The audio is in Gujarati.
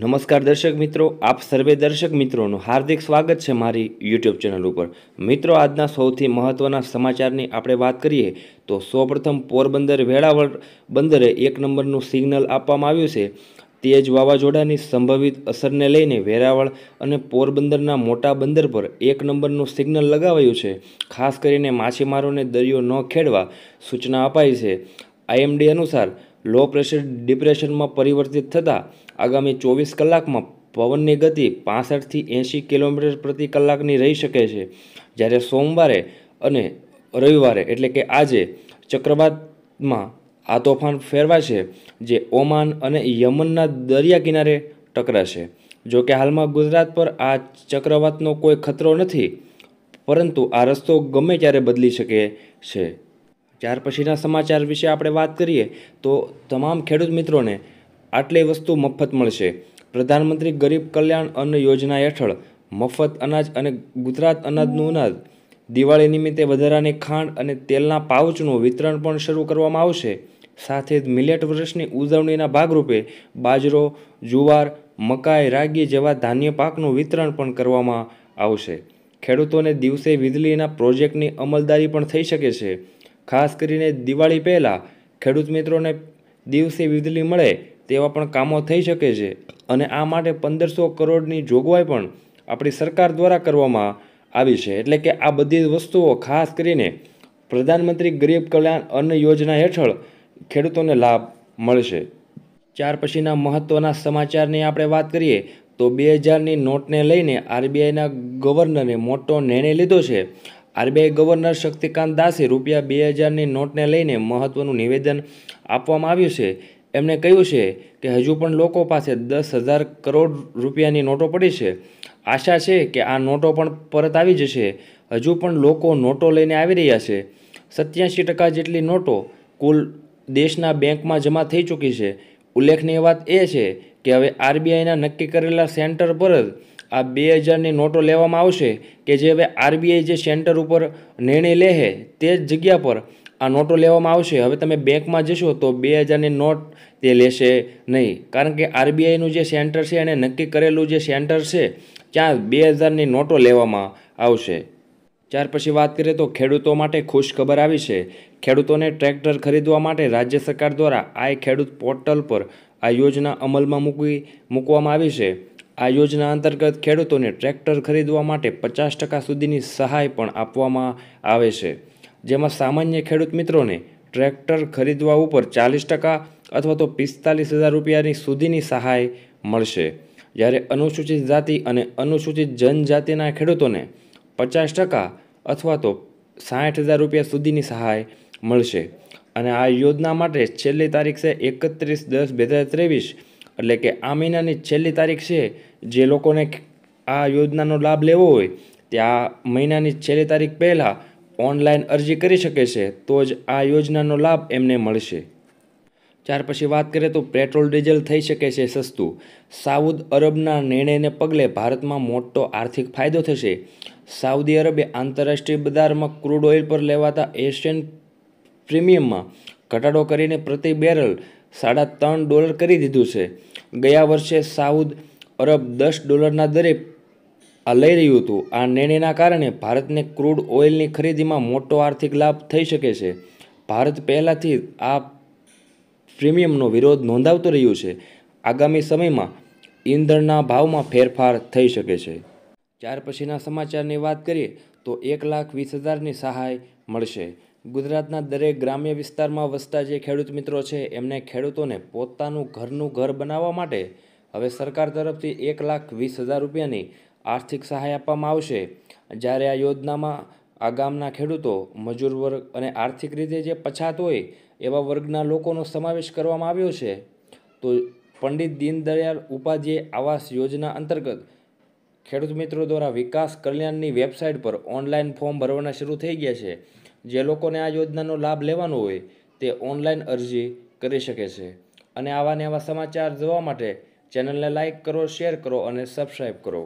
नमस्कार दर्शक मित्रों, आप सर्वे दर्शक मित्रों हार्दिक स्वागत है मारी यूट्यूब चैनल पर। मित्रों, आजना सौथी महत्वना समाचारनी आपणे बात करिए तो सर्वप्रथम पोरबंदर वेरावल बंदरे एक नंबरनुं सिग्नल आपवामां आव्युं छे। तेज वावाजोड़ानी संभवित असरने लईने वेरावल अने पोरबंदरना मोटा बंदर पर एक नंबरनुं सिग्नल लगावायुं छे। खास करीने माछीमारोने दरियो न खेडवा सूचना अपाई छे। आईएमडी अनुसार लो प्रेशर डिप्रेशन में परिवर्तित थता आगामी 24 कलाक में पवन की गति 65 થી 80 किलोमीटर प्रति कलाक रही सके छे। ज्यारे सोमवार अने रविवार एटले के आजे चक्रवात में आ तोफान फेरवाशे जे ओमान अने यमनना दरिया किनारे टकराशे। जो कि हाल में गुजरात पर आ चक्रवातनो कोई खतरो नहीं, परंतु आ रस्तो गमे त्यारे बदली शके छे। ત્યાર પછીના સમાચાર વિશે આપણે વાત કરીએ તો તમામ ખેડૂત મિત્રોને આટલી વસ્તુ મફત મળશે। પ્રધાનમંત્રી ગરીબ કલ્યાણ અન્ન યોજના હેઠળ મફત અનાજ અને ગુજરાત અનાજનું અનાજ દિવાળી નિમિત્તે વધારાની ખાંડ અને તેલના પાઉચનું વિતરણ પણ શરૂ કરવામાં આવશે। સાથે જ મિલેટ વર્ષની ઉજવણીના ભાગરૂપે બાજરો, જુવાર, મકાઈ, રાગી જેવા ધાન્ય પાકનું વિતરણ પણ કરવામાં આવશે। ખેડૂતોને દિવસે વીજળીના પ્રોજેક્ટની અમલદારી પણ થઈ શકે છે। खास करीने दिवाळी पहला खेडूत मित्रों ने दिवसे वीजली मळे तेवा पण कामों थई शके छे अने आ माटे 1500 करोड़नी जोगवाई पण आपणी सरकार द्वारा करवामां आवी छे। एटले के आ बधी वस्तुओ खास करीने प्रधानमंत्री गरीब कल्याण अन्न योजना हेठळ खेडूतोने लाभ मळशे। चार पछीना महत्वना समाचारनी आपणे वात करीए तो 2000ની નોટને લઈને આરબીઆઈના ગવર્નરે મોટો નિર્ણય લીધો છે। आरबीआई गवर्नर शक्तिकांत दासे रूपया 2000ની नोटने लईने महत्वनुं निवेदन आपवामां आव्युं छे। एमणे कह्युं छे के हजू पण लोको पासे 10,000 करोड़ रूपियानी नोटो पड़ी छे। आशा छे के आ नोटो पण परत आवी जशे। हजू पण लोको नोटो लईने आवी रह्या छे। 87% जेटली नोटो कुल देशना बेंकमां जमा थई चूकी छे। उल्लेखनीय वात ए छे के हवे आरबीआईना नक्की करेला सेंटर पर ज आ 2000ની નોટો લેવામાં આવશે કે જે હવે આરબીઆઈ જે સેન્ટર ઉપર નિર્ણય લે છે તે જ જગ્યા પર આ નોટો લેવામાં આવશે। હવે તમે બેંકમાં જશો તો 2000ની નોટ તે લેશે નહીં, કારણ કે આરબીઆઈનું જે સેન્ટર છે અને નક્કી કરેલું જે સેન્ટર છે ત્યાં 2000ની નોટો લેવામાં આવશે। ત્યાર પછી વાત કરીએ તો ખેડૂતો માટે ખુશખબર આવી છે। ખેડૂતોને ટ્રેક્ટર ખરીદવા માટે રાજ્ય સરકાર દ્વારા આઈ ખેડૂત પોર્ટલ પર આ યોજના અમલમાં મૂકવામાં આવી છે। आ योजना अंतर्गत खेडूतों ने ट्रेक्टर खरीदवा माटे 50% सुधीनी सहाय पण आपवामां आवे छे। जेमां सामान्य खेडूत मित्रों ने ट्रेक्टर खरीदवा उपर 40% अथवा तो 45,000 रूपियानी सुधीनी सहाय मळशे। ज्यारे अनुसूचित जाति अने अनुसूचित जनजातिना खेडूतों ने 50% अथवा तो 60,000 रूपिया सुधीनी सहाय मळशे। अने आ योजना माटे छेल्ली तारीख छे 31/10/2023 एटले के आ महीनानी छेल्ली तारीख छे। जे लोकोने आ योजनानो लाभ लेवो होय ते आ महीनानी छेल्ली तारीख पहेला ऑनलाइन अरजी करी शके छे, तो ज आ योजनानो लाभ एमने मळशे। ત્યાર પછી વાત કરીએ તો પેટ્રોલ ડીઝલ થઈ શકે છે સસ્તું। સાઉદ અરબના નિર્ણયને પગલે ભારતમાં મોટો આર્થિક ફાયદો થશે। સાઉદી અરબે આંતરરાષ્ટ્રીય બજારમાં ક્રૂડ ઓઇલ પર લેવાતા એશિયન પ્રીમિયમમાં ઘટાડો કરીને પ્રતિ બેરલ $3.5 કરી દીધું છે। ગયા વર્ષે સાઉદ અરબ $10ના દરે આ લઈ રહ્યું હતું। આ નિર્ણયના કારણે ભારતને ક્રૂડ ઓઇલની ખરીદીમાં મોટો આર્થિક લાભ થઈ શકે છે। ભારત પહેલાંથી આ પ્રીમિયમનો વિરોધ નોંધાવતો રહ્યું છે। આગામી સમયમાં ઈંધણના ભાવમાં ફેરફાર થઈ શકે છે। ત્યાર પછીના સમાચારની વાત કરીએ તો 1,20,000ની સહાય મળશે। ગુજરાતના દરેક ગ્રામ્ય વિસ્તારમાં વસતા જે ખેડૂત મિત્રો છે એમને ખેડૂતોને પોતાનું ઘરનું ઘર બનાવવા માટે હવે સરકાર તરફથી 1,20,000 રૂપિયાની આર્થિક સહાય આપવામાં આવશે। જ્યારે આ યોજનામાં આ ગામના ખેડૂતો, મજૂર વર્ગ અને આર્થિક રીતે જે પછાત હોય એવા વર્ગના લોકોનો સમાવેશ કરવામાં આવ્યો છે। તો પંડિત દીનદયાળ ઉપાધ્યાય આવાસ યોજના અંતર્ગત ખેડૂત મિત્રો દ્વારા વિકાસ કલ્યાણની વેબસાઇટ પર ઓનલાઈન ફોર્મ ભરવાના શરૂ થઈ ગયા છે। જે લોકોને આ યોજનાનો લાભ લેવાનો હોય તે ઓનલાઈન અરજી કરી શકે છે। અને આવા ને આવા સમાચાર જોવા માટે ચેનલને લાઇક કરો, શેર કરો અને સબસ્ક્રાઈબ કરો।